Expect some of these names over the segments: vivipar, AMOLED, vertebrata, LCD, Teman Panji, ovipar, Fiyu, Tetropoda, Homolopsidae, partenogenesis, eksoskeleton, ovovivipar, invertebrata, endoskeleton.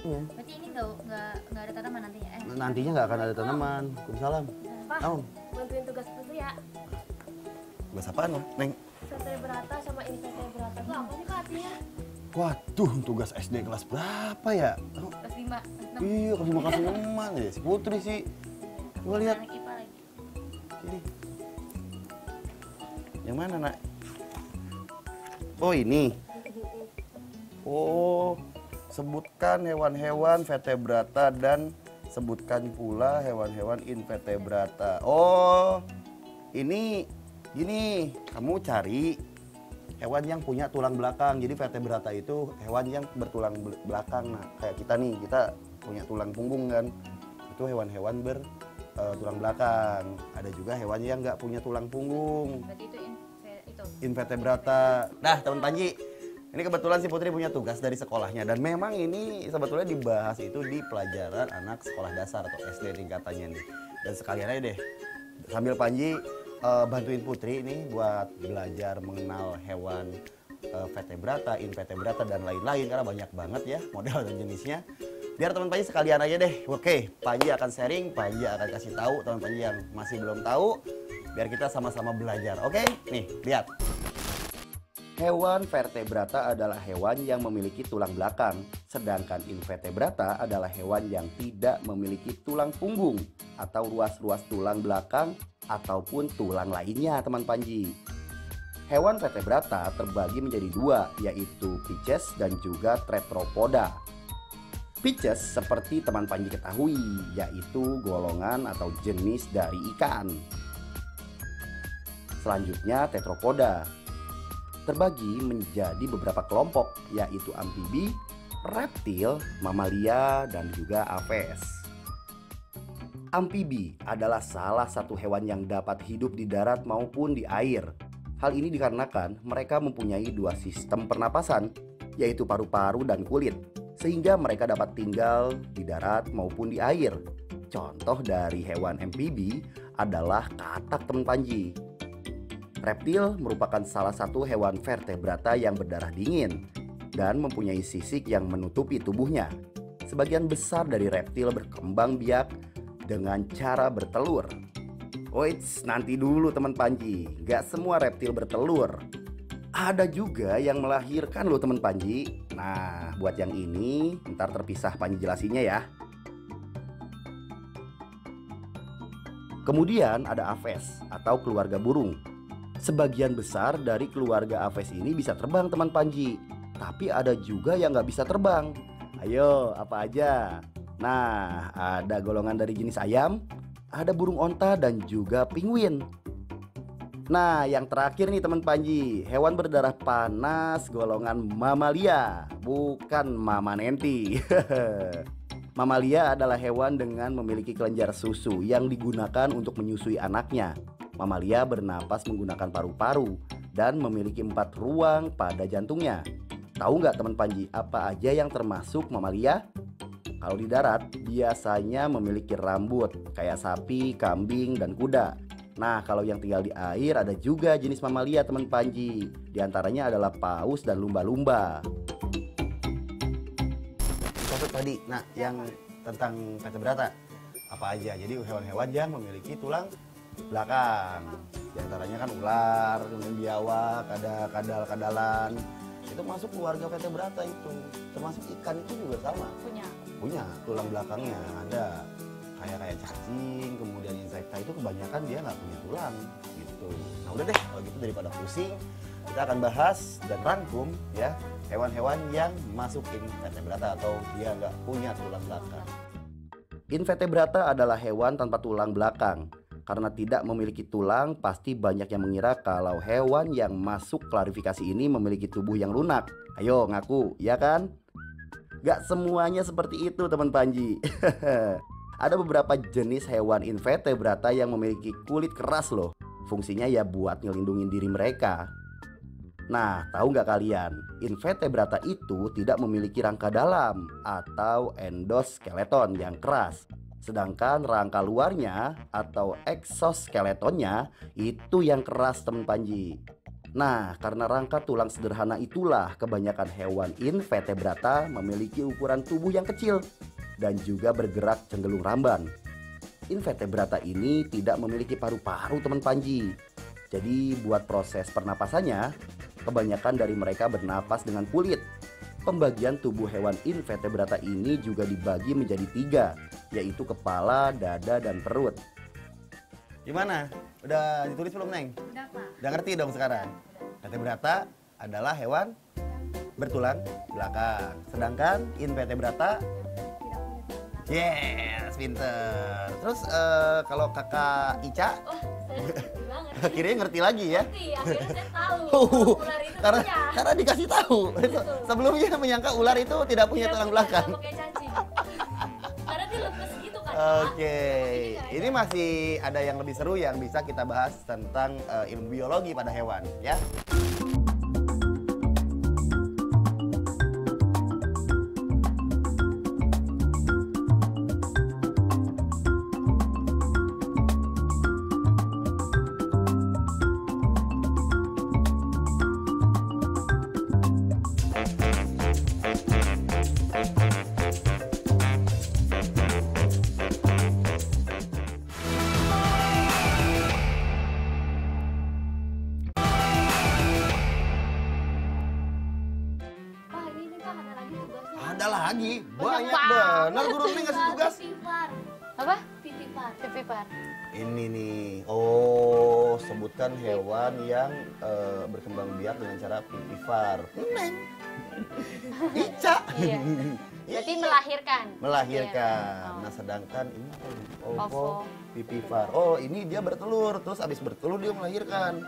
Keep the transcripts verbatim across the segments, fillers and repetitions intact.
Iya. Berarti ini nggak nggak ada tanaman nantinya? Eh, nantinya nggak akan ada tanaman. Waalaikumsalam. Pak, oh. bantuin tugas dulu ya. Tugas apaan, Neng? Vertebrata sama invertebrata itu apa sih, Pak, artinya? Waduh, tugas S D kelas berapa ya? Kelas lima. Iya, kelas lima kelas enam ya. Si Putri sih. Coba lihat. Ini. Yang mana, Nak? Oh, ini. Oh, sebutkan hewan-hewan vertebrata dan sebutkan pula hewan-hewan invertebrata. Oh, ini gini, kamu cari hewan yang punya tulang belakang. Jadi vertebrata itu hewan yang bertulang belakang. Nah, kayak kita nih, kita punya tulang punggung kan. Itu hewan-hewan ber uh, tulang belakang. Ada juga hewan yang nggak punya tulang punggung. Berarti itu, itu invertebrata. Nah, teman Panji, ini kebetulan si Putri punya tugas dari sekolahnya, dan memang ini sebetulnya dibahas itu di pelajaran anak sekolah dasar atau S D tingkatannya nih. Dan sekalian aja deh, sambil Panji uh, bantuin Putri ini buat belajar mengenal hewan uh, vertebrata, invertebrata, dan lain-lain, karena banyak banget ya model dan jenisnya. Biar teman Panji sekalian aja deh. Oke, Panji akan sharing, Panji akan kasih tahu teman Panji yang masih belum tahu, biar kita sama-sama belajar. Oke, nih lihat. Hewan vertebrata adalah hewan yang memiliki tulang belakang, sedangkan invertebrata adalah hewan yang tidak memiliki tulang punggung atau ruas-ruas tulang belakang ataupun tulang lainnya, teman Panji. Hewan vertebrata terbagi menjadi dua, yaitu Pisces dan juga Tetropoda. Pisces seperti teman Panji ketahui, yaitu golongan atau jenis dari ikan. Selanjutnya Tetropoda terbagi menjadi beberapa kelompok, yaitu amfibi, reptil, mamalia, dan juga aves. Amfibi adalah salah satu hewan yang dapat hidup di darat maupun di air. Hal ini dikarenakan mereka mempunyai dua sistem pernapasan, yaitu paru-paru dan kulit, sehingga mereka dapat tinggal di darat maupun di air. Contoh dari hewan amfibi adalah katak, teman Panji. Reptil merupakan salah satu hewan vertebrata yang berdarah dingin dan mempunyai sisik yang menutupi tubuhnya. Sebagian besar dari reptil berkembang biak dengan cara bertelur. Oits, nanti dulu teman Panji, gak semua reptil bertelur. Ada juga yang melahirkan loh, teman Panji. Nah, buat yang ini, ntar terpisah Panji jelasinnya ya. Kemudian ada aves atau keluarga burung. Sebagian besar dari keluarga aves ini bisa terbang, teman Panji. Tapi ada juga yang nggak bisa terbang. Ayo, apa aja? Nah, ada golongan dari jenis ayam, ada burung onta, dan juga penguin. Nah, yang terakhir nih teman Panji, hewan berdarah panas golongan mamalia, bukan mama nenti. Mamalia adalah hewan dengan memiliki kelenjar susu yang digunakan untuk menyusui anaknya. Mamalia bernapas menggunakan paru-paru dan memiliki empat ruang pada jantungnya. Tahu nggak teman Panji apa aja yang termasuk mamalia? Kalau di darat biasanya memiliki rambut kayak sapi, kambing, dan kuda. Nah, kalau yang tinggal di air ada juga jenis mamalia, teman Panji. Di antaranya adalah paus dan lumba-lumba. Contoh tadi, nah yang tentang vertebrata apa aja? Jadi hewan-hewan yang memiliki tulang belakang, diantaranya kan ular, kemudian biawak, ada kadal-kadalan, itu masuk keluarga vertebrata itu. Termasuk ikan itu juga sama, punya punya tulang belakangnya. Ada kayak kayak cacing, kemudian insekta, itu kebanyakan dia nggak punya tulang gitu. Nah udah deh, kalau gitu daripada pusing, kita akan bahas dan rangkum ya hewan-hewan yang masukin vertebrata atau dia nggak punya tulang belakang. Invertebrata adalah hewan tanpa tulang belakang. Karena tidak memiliki tulang, pasti banyak yang mengira kalau hewan yang masuk klarifikasi ini memiliki tubuh yang lunak. Ayo ngaku, ya kan? Gak semuanya seperti itu, teman Panji. Ada beberapa jenis hewan invertebrata yang memiliki kulit keras loh. Fungsinya ya buat ngelindungin diri mereka. Nah, tahu nggak kalian? Invertebrata itu tidak memiliki rangka dalam atau endoskeleton yang keras. Sedangkan rangka luarnya atau eksoskeletonnya itu yang keras, teman Panji. Nah, karena rangka tulang sederhana itulah kebanyakan hewan invertebrata memiliki ukuran tubuh yang kecil dan juga bergerak cenderung ramban. Invertebrata ini tidak memiliki paru-paru, teman Panji. Jadi, buat proses pernapasannya, kebanyakan dari mereka bernapas dengan kulit. Pembagian tubuh hewan invertebrata ini juga dibagi menjadi tiga, yaitu kepala, dada, dan perut. Gimana? Udah ditulis belum, Neng? Udah, Pak. Udah ngerti dong sekarang? Vertebrata adalah hewan bertulang belakang. Sedangkan invertebrata... Yes, pinter. Terus uh, kalau kakak Ica... Oh, saya ngerti banget. Akhirnya ngerti lagi ya? Ngerti, akhirnya saya tahu. uh, karena, ya. karena dikasih tahu. Betul. Sebelumnya menyangka ular itu tidak punya tidak tulang belakang. Pakai cacing. Karena dia lepas gitu kan. Oke. Okay. Ini masih ada yang lebih seru yang bisa kita bahas tentang uh, ilmu biologi pada hewan, ya. Ada lagi, banyak, banyak bener guru ini ngasih tugas. Pipipar. Apa? Pipipar. Pipipar. Ini nih, oh sebutkan hewan yang uh, berkembang biak dengan cara pipipar. Neng. Ica. Iya. Berarti melahirkan. Melahirkan. Iya. Oh. Nah sedangkan ini apa? Oh, ovo pipipar. Oh ini dia bertelur, terus abis bertelur dia melahirkan.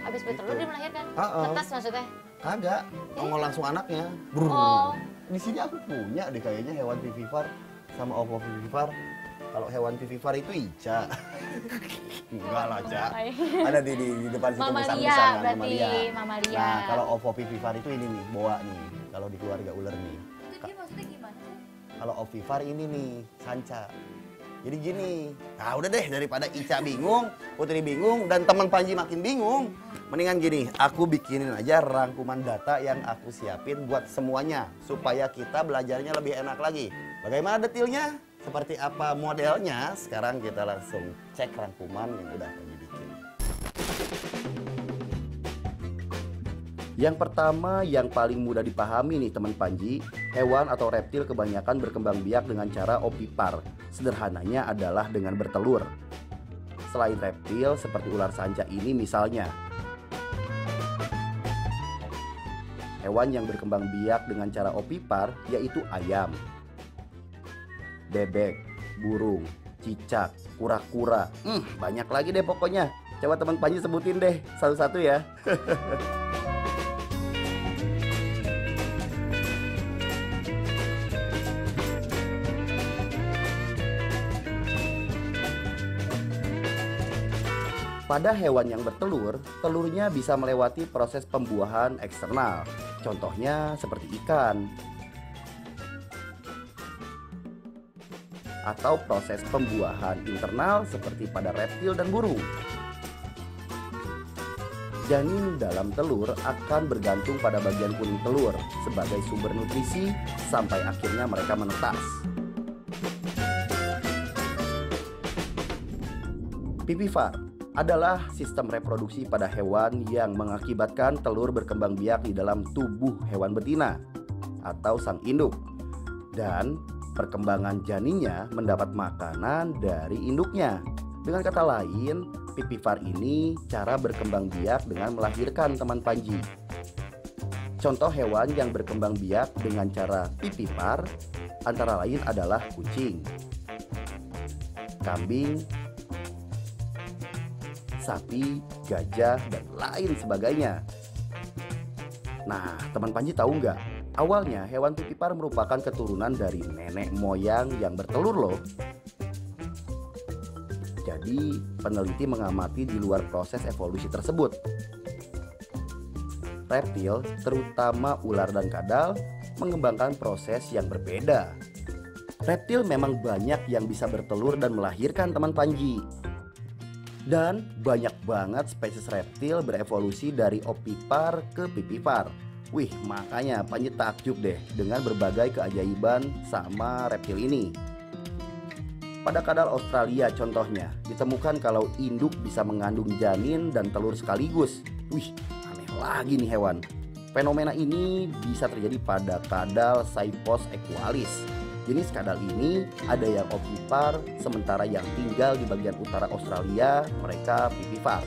Abis bertelur gitu. Dia melahirkan? Uh-uh. Netas maksudnya? Kagak, ngomong langsung anaknya. Brrr. Oh. Di sini aku punya deh kayaknya hewan vivipar sama ovo vivipar. Kalau hewan vivipar itu Ica. Enggak lah, Ca. Ada di, di, di depan situ besar-besaran. Mamalia, mamalia. Nah, kalau ovo vivipar itu ini nih, boa nih. Kalau di keluarga ular nih. Itu dia maksudnya gimana? Kalau ovipar ini nih, sanca. Jadi gini, nah udah deh daripada Ica bingung, Putri bingung, dan teman Panji makin bingung. Mendingan gini, aku bikinin aja rangkuman data yang aku siapin buat semuanya. Supaya kita belajarnya lebih enak lagi. Bagaimana detailnya? Seperti apa modelnya? Sekarang kita langsung cek rangkuman yang udah Panji bikin. Yang pertama yang paling mudah dipahami nih teman Panji, hewan atau reptil kebanyakan berkembang biak dengan cara ovipar. Sederhananya adalah dengan bertelur. Selain reptil seperti ular sanca ini misalnya. Hewan yang berkembang biak dengan cara ovipar yaitu ayam, bebek, burung, cicak, kura-kura. Hmm, banyak lagi deh pokoknya. Coba teman Panji sebutin deh satu-satu ya. Pada hewan yang bertelur, telurnya bisa melewati proses pembuahan eksternal. Contohnya seperti ikan. Atau proses pembuahan internal seperti pada reptil dan burung. Janin dalam telur akan bergantung pada bagian kuning telur sebagai sumber nutrisi sampai akhirnya mereka menetas. Pipifar adalah sistem reproduksi pada hewan yang mengakibatkan telur berkembang biak di dalam tubuh hewan betina atau sang induk, dan perkembangan janinnya mendapat makanan dari induknya. Dengan kata lain, pipifar ini cara berkembang biak dengan melahirkan, teman Panji. Contoh hewan yang berkembang biak dengan cara pipifar antara lain adalah kucing, kambing, sapi, gajah, dan lain sebagainya. Nah, teman Panji tahu nggak? Awalnya hewan pipipar merupakan keturunan dari nenek moyang yang bertelur loh. Jadi, peneliti mengamati di luar proses evolusi tersebut. Reptil, terutama ular dan kadal, mengembangkan proses yang berbeda. Reptil memang banyak yang bisa bertelur dan melahirkan, teman Panji. Dan banyak banget spesies reptil berevolusi dari opipar ke pipipar. Wih, makanya Panji takjub deh dengan berbagai keajaiban sama reptil ini. Pada kadal Australia contohnya, ditemukan kalau induk bisa mengandung janin dan telur sekaligus. Wih, aneh lagi nih hewan. Fenomena ini bisa terjadi pada kadal Cypos equalis. Jenis kadal ini ada yang opipar, sementara yang tinggal di bagian utara Australia mereka pipipar.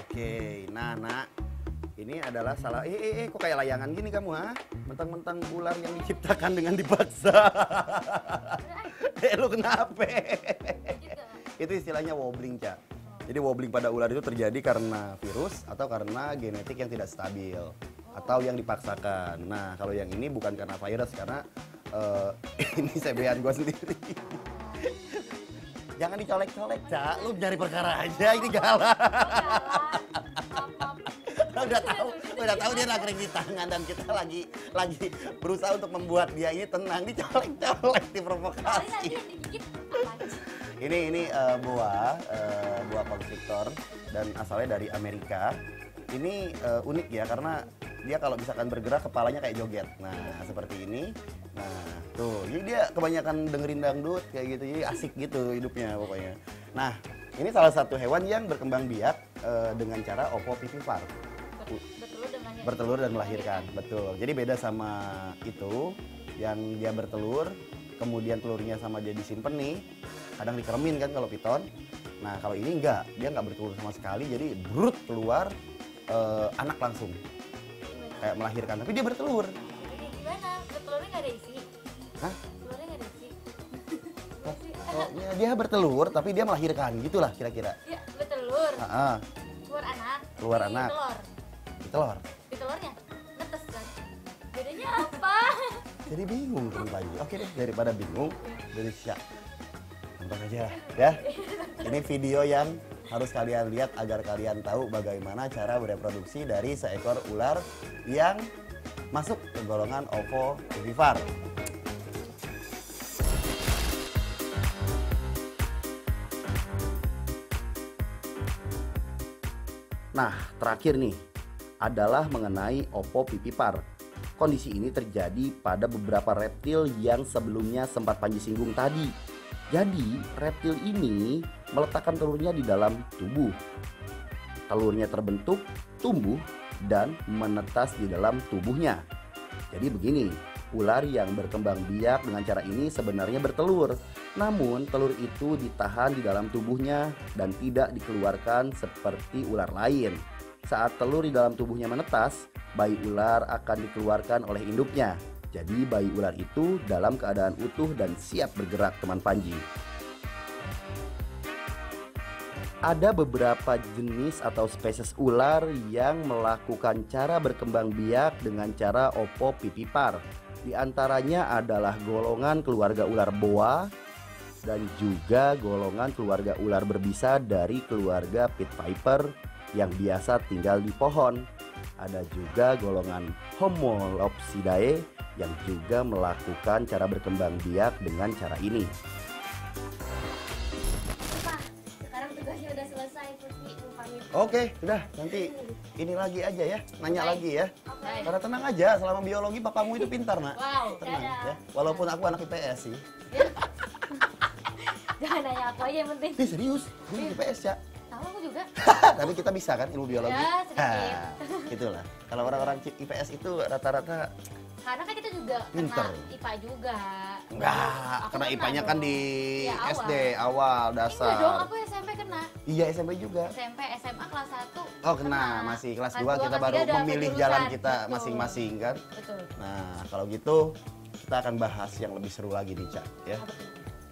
Oke, nah, nah, ini adalah salah. Eh, eh, eh, kok kayak layangan gini kamu, ha? Mentang-mentang ular yang diciptakan dengan dipaksa. Eh, lu kenapa? Itu istilahnya wobbling, Ca. Jadi wobbling pada ular itu terjadi karena virus atau karena genetik yang tidak stabil atau yang dipaksakan. Nah, kalau yang ini bukan karena virus, karena uh, ini sebean gue sendiri. Jangan dicolek-colek, Ca. Lu nyari perkara aja, ini galak. Udah tahu, udah tahu dia lagi di tangan dan kita lagi lagi berusaha untuk membuat dia ini tenang, dicolek-colek, diprovokasi. Ini ini uh, boa, uh, boa constrictor dan asalnya dari Amerika. Ini uh, unik ya karena dia kalau misalkan bergerak kepalanya kayak joget. Nah, seperti ini. Nah, tuh. Jadi dia kebanyakan dengerin dangdut kayak gitu. Jadi asik gitu hidupnya pokoknya. Nah, ini salah satu hewan yang berkembang biak uh, dengan cara ovovivipar. Bertelur dan melahirkan. Bertelur dan melahirkan, betul. Jadi beda sama itu yang dia bertelur, kemudian telurnya sama dia disimpen nih. Kadang dikeremin kan kalau piton. Nah, kalau ini enggak, dia enggak bertelur sama sekali, jadi brut keluar eh, anak langsung. Kayak melahirkan, tapi dia bertelur. Jadi gimana? Bertelurnya enggak ada isi? Hah? Telurnya enggak ada isi? Oh, ya, dia bertelur, tapi dia melahirkan, gitulah kira-kira. Iya, bertelur. Heeh. Keluar anak. Keluar anak. Telur. Telur. Di telurnya netes kan. Bedanya apa? Jadi bingung kan Panji. Oke deh, daripada bingung, dari Sya. Nonton aja ya. Ini video yang harus kalian lihat agar kalian tahu bagaimana cara bereproduksi dari seekor ular yang masuk ke golongan ovovivipar. Nah, terakhir nih adalah mengenai ovovivipar. Kondisi ini terjadi pada beberapa reptil yang sebelumnya sempat Panji singgung tadi. Jadi reptil ini meletakkan telurnya di dalam tubuh. Telurnya terbentuk, tumbuh, dan menetas di dalam tubuhnya. Jadi begini, ular yang berkembang biak dengan cara ini sebenarnya bertelur. Namun telur itu ditahan di dalam tubuhnya dan tidak dikeluarkan seperti ular lain. Saat telur di dalam tubuhnya menetas, bayi ular akan dikeluarkan oleh induknya. Jadi bayi ular itu dalam keadaan utuh dan siap bergerak, teman Panji. Ada beberapa jenis atau spesies ular yang melakukan cara berkembang biak dengan cara ovovivipar. Di antaranya adalah golongan keluarga ular boa dan juga golongan keluarga ular berbisa dari keluarga pit viper yang biasa tinggal di pohon. Ada juga golongan Homolopsidae yang juga melakukan cara berkembang biak dengan cara ini. Pak, sekarang tugasnya udah selesai, Putri. Oke, udah. Nanti ini lagi aja ya, nanya okay. lagi ya. Okay. Karena tenang aja, selama biologi papamu itu pintar, Nak. Wow, tenang dadah. Ya. Walaupun aku anak I P S sih. Jangan nanya aku aja yang penting. Ini serius, ini I P S ya. Aku juga. Tapi kita bisa kan ilmu biologi? Ya, sedikit. Itulah. Kalau orang-orang I P S itu rata-rata... Karena kan kita juga pinter. Kena I P A juga. Enggak, karena I P A-nya kan di ya, awal. S D, awal, dasar. Enggak dong, aku S M P kena. Iya, S M P juga. S M P, S M A kelas satu. Oh, kena. kena. Masih kelas dua, dua kita baru memilih jalan kita masing-masing kan? Betul. Nah, kalau gitu kita akan bahas yang lebih seru lagi nih, Ca. Ya.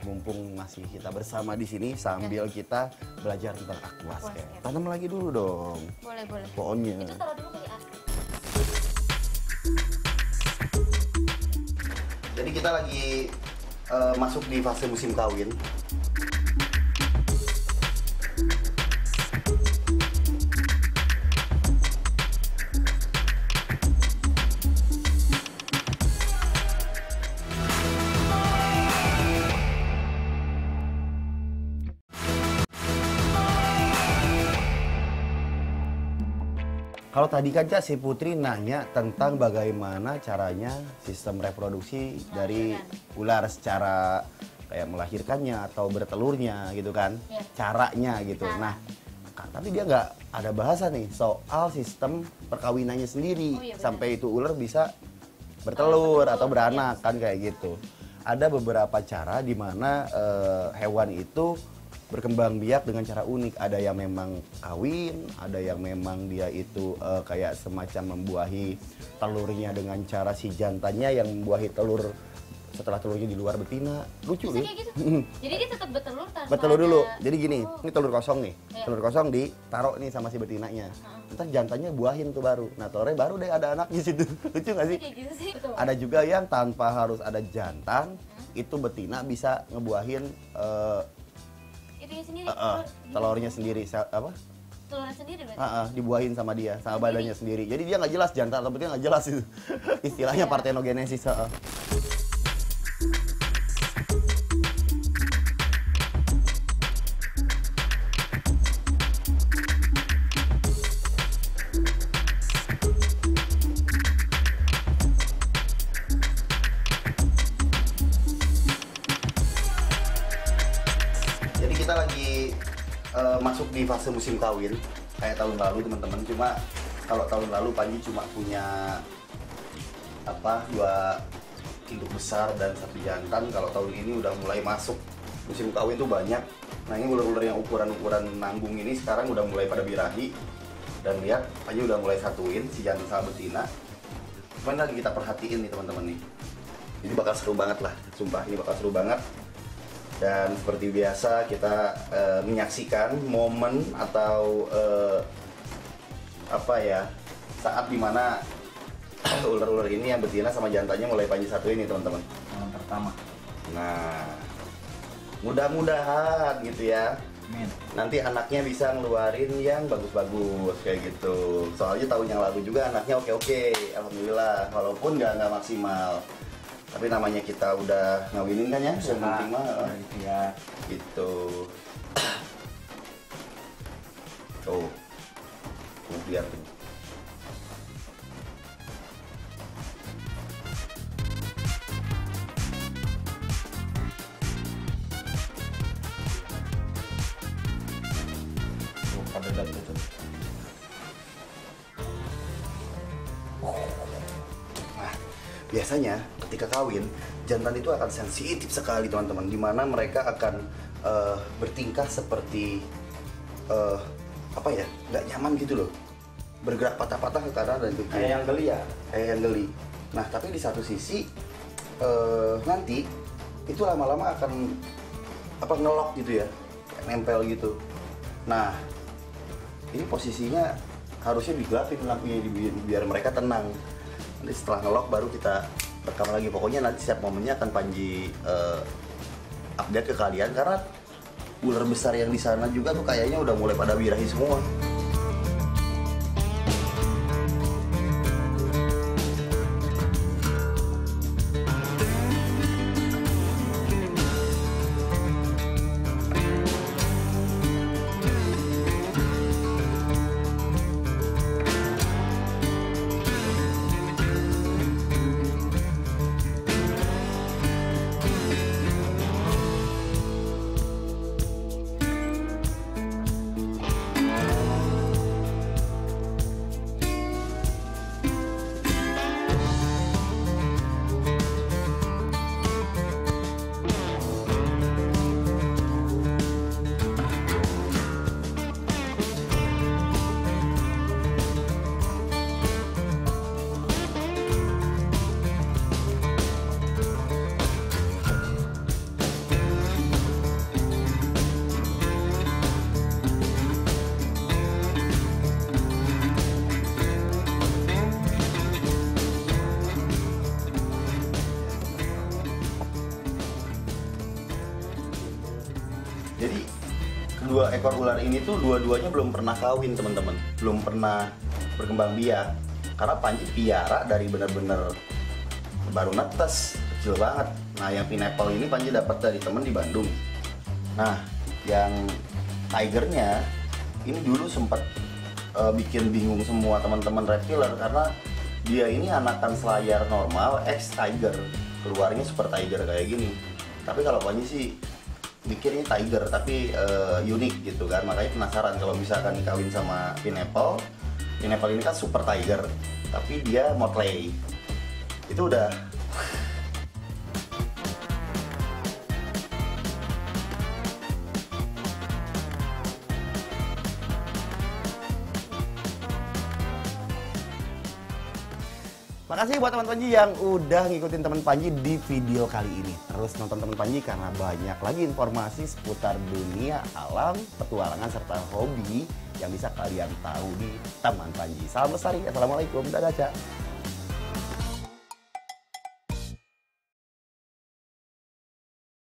Mumpung masih kita bersama di sini sambil kita belajar tentang aquascape. Tanam lagi dulu dong. Boleh, boleh. Pohonnya. Itu taruh dulu ke atas. Jadi kita lagi uh, masuk di fase musim kawin. Kalau tadi kan Cak, si Putri nanya tentang bagaimana caranya sistem reproduksi dari ular secara kayak melahirkannya atau bertelurnya gitu kan, ya. Caranya gitu. Nah, tapi dia nggak ada bahasa nih soal sistem perkawinannya sendiri, oh, iya, sampai itu ular bisa bertelur, oh, bertelur atau beranak, iya, kan kayak gitu. Ada beberapa cara di mana uh, hewan itu berkembang biak dengan cara unik. Ada yang memang kawin, ada yang memang dia itu uh, kayak semacam membuahi telurnya dengan cara si jantannya yang membuahi telur setelah telurnya di luar betina. Lucu nih. Gitu? Jadi dia tetap bertelur tanpa bertelur dulu. Ada... Jadi gini, oh, ini telur kosong nih. Yeah. Telur kosong ditaruh nih sama si betinanya. Uh-huh. Ntar jantannya buahin tuh baru. Nah, telurnya baru deh ada anak di situ. Lucu nggak sih? Gitu sih? Ada juga yang tanpa harus ada jantan, huh? Itu betina bisa ngebuahin uh, sendiri, uh, uh, telurnya sendiri, apa? Telurnya sendiri berarti? Uh, uh, dibuahin sama dia, sama sendiri. Badannya sendiri. Jadi dia nggak jelas jantan, atau betina nggak jelas itu. Istilahnya partenogenesis. Uh. Kita lagi uh, masuk di fase musim kawin kayak tahun lalu teman-teman, cuma kalau tahun lalu Panji cuma punya apa dua induk besar dan satu jantan. Kalau tahun ini udah mulai masuk musim kawin tuh banyak. Nah, ini ular-ular yang ukuran-ukuran nanggung ini sekarang udah mulai pada birahi, dan lihat Panji udah mulai satuin si jantan sama betina. Cuman lagi kita perhatiin nih teman-teman nih, ini bakal seru banget lah, sumpah ini bakal seru banget. Dan seperti biasa kita uh, menyaksikan momen atau uh, apa ya, saat dimana ular-ular ini yang betina sama jantannya mulai Panji satu ini teman-teman. Yang pertama. Nah, mudah-mudahan gitu ya. Amin. Nanti anaknya bisa ngeluarin yang bagus-bagus kayak gitu. Soalnya tahun yang lalu juga anaknya oke-oke, alhamdulillah. Walaupun nggak nggak maksimal. Tapi namanya kita udah ngawinin kan ya, yang penting mah gitu ya. Gitu. Tuh. Tuh biar tuh. Tuh pada dapet tuh. Nah, biasanya ketika kawin, jantan itu akan sensitif sekali teman-teman, dimana mereka akan uh, bertingkah seperti uh, apa ya, nggak nyaman gitu loh, bergerak patah-patah ke kanan dan kiri. Kayak yang geli ya? Kayak yang geli. Nah, tapi di satu sisi uh, nanti itu lama-lama akan apa ngelok gitu ya, nempel gitu. Nah, ini posisinya harusnya digelapin lampunya biar mereka tenang. Nanti setelah ngelok baru kita rekam lagi. Pokoknya nanti setiap momennya akan Panji uh, update ke kalian, karena ular besar yang di sana juga tuh kayaknya udah mulai pada birahi semua. Dua ekor ular ini tuh dua-duanya belum pernah kawin teman-teman, belum pernah berkembang biak, karena Panji piara dari bener-bener baru netes, kecil banget. Nah, yang pineapple ini Panji dapat dari temen di Bandung. Nah, yang tigernya ini dulu sempat uh, bikin bingung semua teman-teman Redkiller karena dia ini anakan Slayer normal X Tiger, keluarnya Super Tiger kayak gini. Tapi kalau Panji sih mikirnya Tiger tapi uh, unik gitu kan, makanya penasaran kalau misalkan dikawin sama Pineapple. Pineapple ini kan Super Tiger tapi dia Motley. Itu udah. Makasih buat teman Panji yang udah ngikutin teman Panji di video kali ini. Terus nonton teman Panji karena banyak lagi informasi seputar dunia alam, petualangan, serta hobi yang bisa kalian tahu di teman Panji. Salam lestari, assalamualaikum, dadah, Cak.